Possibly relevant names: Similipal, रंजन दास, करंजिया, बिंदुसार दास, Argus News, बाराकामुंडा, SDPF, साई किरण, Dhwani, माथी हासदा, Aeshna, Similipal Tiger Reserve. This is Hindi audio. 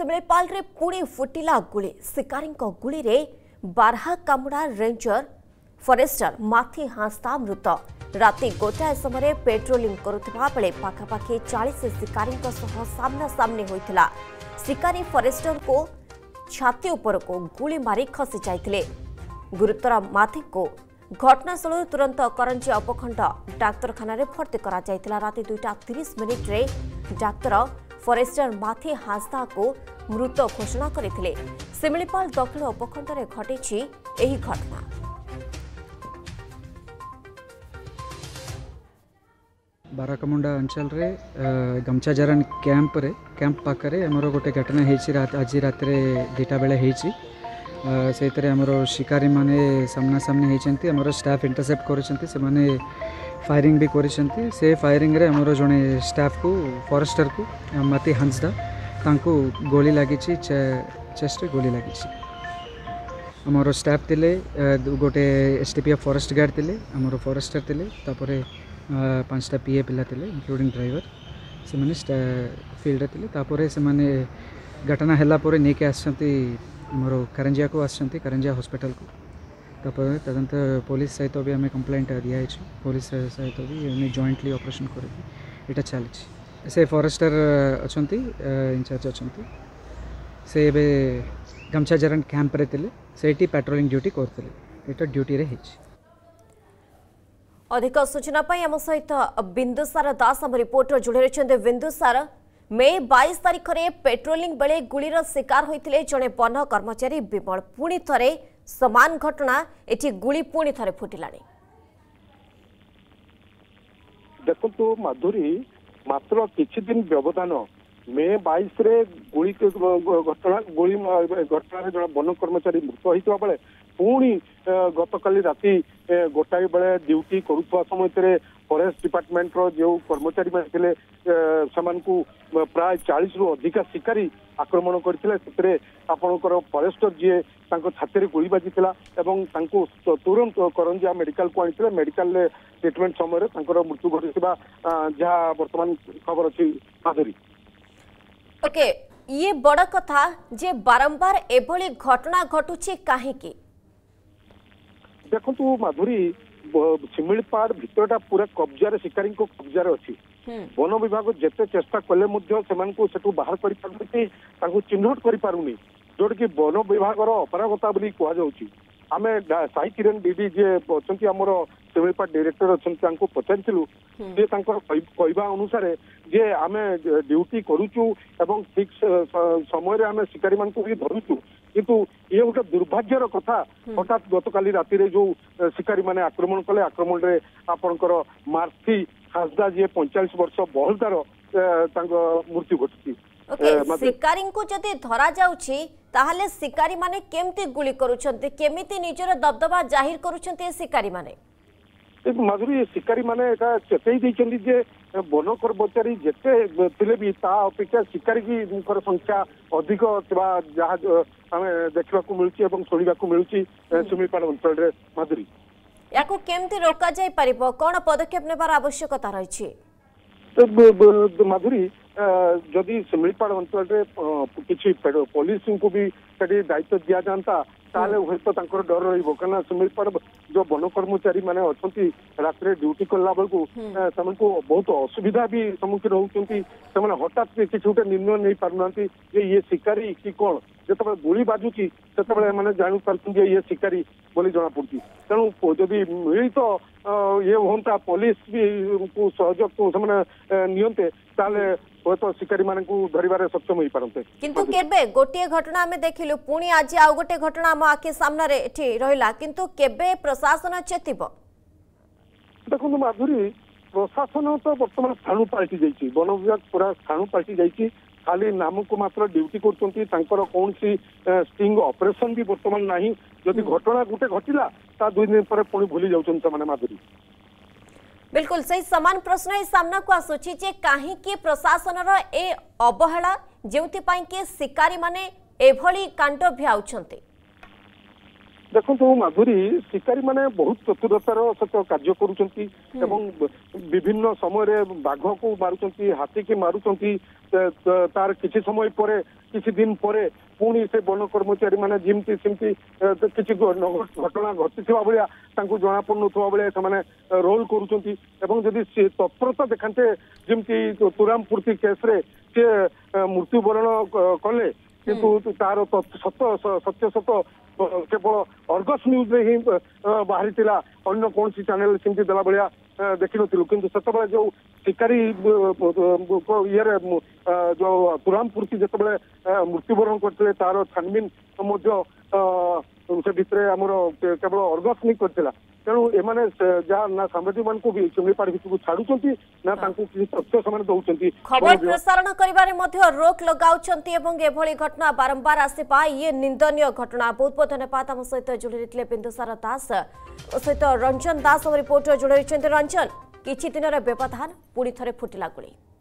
Similipal re pune fotila guli sikarinko guli re 12 कामुड़ा रेंजर फॉरेस्टर माथी हास्ता मृत राति गोटाए समय पेट्रोलिंग करुवा बेले पाखापाखि 40 शिकारीों सामना सामने होता शिकारी फॉरेस्टर को छाती उपर को गुली मारी खसी जाते गुरुतर माथी को घटनास्थल तुरंत करंजी उपखंड डाक्तखाना भर्ती कर राति 2:30 मिनिट्रे डाक्तर फॉरेस्टर माथी हास्ता को मृत घोषणा करथिले। सिमिलीपाल दक्षिण उपखंड रे घटिछि एही घटना। बाराकामुंडा अंचल रे गमचाजरन कैंप रे कैंप पाखरे हमरो गोटे घटना हेछि रात आज रात रे 2टा बेले हेछि सेतरे हमरो शिकारी माने सामना सामने हेछन्ती हमरो स्टाफ इंटरसेप्ट करछन्ती से माने फायरिंग भी करछन्ती से फायरिंग रे हमरो जने स्टाफ को फॉरेस्टर को माथी हांसदा तांको गोली लगी चेस्ट गोली लगी आमर स्टाफ थे गोटे एसडीपीएफ फॉरेस्ट गार्ड थे आमर फॉरेस्टर थे 5टा पीए पिला थे इंक्लूडिंग ड्राइवर से मैंने फील्ड थे से मैंने घटना हेलापर नहीं कि आमर करंजिया को करंजिया हॉस्पिटल को तापर तदंत पुलिस सहित भी आम कंप्लेंट दिखाई पुलिस सहित भी जॉइंटली ऑपरेशन कर चली से फॉरेस्टर अच्छा इंचार्ज अच्छा से गमछाजरण कैंप रे सेठी पेट्रोलिंग ड्यूटी करते ड्यूटी रे अधिक सूचना आम सहित बिंदुसार दास आम रिपोर्टर जोड़े रही। बिंदुसार मे 22 तारीख रे पेट्रोलिंग बेले गुलीर शिकार होते जड़े वन कर्मचारी विमल पुणी थे सामान घटना एटी गुली पुणी थे फुटिलाणी देखो माधुरी मात्र किछि दिन व्यवधान मे 22 रे गोली घटना गोली घटना जन वन कर्मचारी मृत होता बेले पुणी गतकाली राति गोटाए बेले ड्यूटी करुवा समय फॉरेस्ट डिपार्टमेंट रो जो कर्मचारी मैंने प्राय 40 रु अधिका शिकारी आक्रमण करते आपणकर फॉरेस्टर जी छाती गोली बाजी तुरंत करंजिया मेडिकल को आनी मेडिकल ट्रिटमेंट समय मृत्यु घटा जहाँ वर्तमान खबर अच्छी माधुरी ओके ये बड़ कथा जे बारंबार एभली घटना घटुची काहेकी देखु माधुरी सिमिलीपाड़ भितरटा पूरा कब्जा शिकारी कब्जा अच्छी वन विभाग जिते चेष्टा कले बाहर चिन्हट करें जोटा कि वन विभाग अपरागता कहु आम साई किरण दीदी जी अच्छा आमर सिमिलीपाड़ डायरेक्टर अच्छा पचारू सी कहवा अनुसार जे आम ड्यूटी करूचु एवं ठीक समय आम शिकारी मान भी धरुचु किंतु ये गोटे दुर्भाग्यर कथा हठात गतकाली राति जो शिकारी माने आक्रमण कले आक्रमण रे आपणकर मार्थी हासदा जी 45 वर्ष बहलदार मृत्यु घटी शिकारी को जदि धरा जाउछि ताहले शिकारी माने केमती गुली करूछन्ते केमिति निजर दबदबा जाहिर करूछन्ते शिकारी माने माधुरी शिकारी माने एका चेतई दैछन्ती जे वन कर्मचारी जेते थिले भी ता अपेक्षा शिकारी की संख्या अधिक जहाँ आम देखा मिलूँ और शुणा मिलूँ सिमिलीपाड़ अंचल माधुरी या केमती रोका जाय परिबो कोन पदक्षेप नेबार आवश्यकता रही तो माधुरी जदि सिमिलीपाड़ अंचल किसी पुलिस को भी दायित्व दिया जाता ताले हे तो डर रही कहना सिमिलीपाड़ जो वन कर्मचारी मैंने अच्छा रात ड्यूटी कला बेलू से बहुत असुविधा भी सम्मुखीन होने हठात कि गोटे निर्णय नहीं पारना ये शिकारी कि कौन जो गोली बाजुची से जानी पारे ये शिकारी बोली जना पड़ी तेणु जदि मिलित ये हाँ पुलिस भी सहयोग ताले तो शिकारी माने को धरिबारे सक्षम होई परते किंतु केबे गोटे घटना में देखिलु पुणी आज आ गोटे घटना हम आके सामने रे एठी रहिला किंतु केबे प्रशासन चेतिबो देखु माधुरी प्रशासन तो वर्तमान स्थानु पार्टी जाईची वन विभाग पूरा स्थानु पार्टी जाईची खाली नाम को मात्र ड्यूटी कर कौन सी स्टिंग ऑपरेशन भी वर्तमान नाही जदि घटना गोटे घटिला ता 2 दिन पर पुणी भूली जाउछन माने माधुरी बिल्कुल सही समान प्रश्न सामना को आसुची जे काहे कि प्रशासन रो ए अवहेला जेउति पई के शिकारी माने एभली कांड भ्याउछन्ते देखो माधुरी शिकारी माने बहुत चतुरतार सहित कार्य करुँच विभिन्न समय बाघ को मारुंच हाथी की मारुंच तार किसी समय पर किसी दिन पर पुणी से वन कर्मचारी मैंने जमी सेमती किसी घटना घटी भाया जना पड़ा बेले से रोल करुँच तत्परता देखाते जमी तुरामपूर्ति केस्रे सी मृत्युवरण कले किंतु तार सत्य सत केवल अर्गस न्यूज रे ही बाहरी अन्न कौन सी चैनल सेमती देला भाया देखी नु कि जो शिकारी ये जो तुरामपूर्ति जिते मृत्युवरण करते तार छानबीन से भितर आमर केवल अर्गस नहीं करता तेणु एमाने जहाँ ना साम्राज्य मान को भी सिमिलीपाल भितर छाड़ुंट ना किसी तथ्य से दौरान खबर प्रसारण कर रोक लगाउं घटना बारंबार आसपा ये निंदनीय घटना। बहुत बहुत धन्यवाद आम सहित जोड़े बिंदुसार दास सहित रंजन दास रिपोर्टर जोड़े रंजन। किछि दिन व्यवधान पुणी थे फुटिला गुली।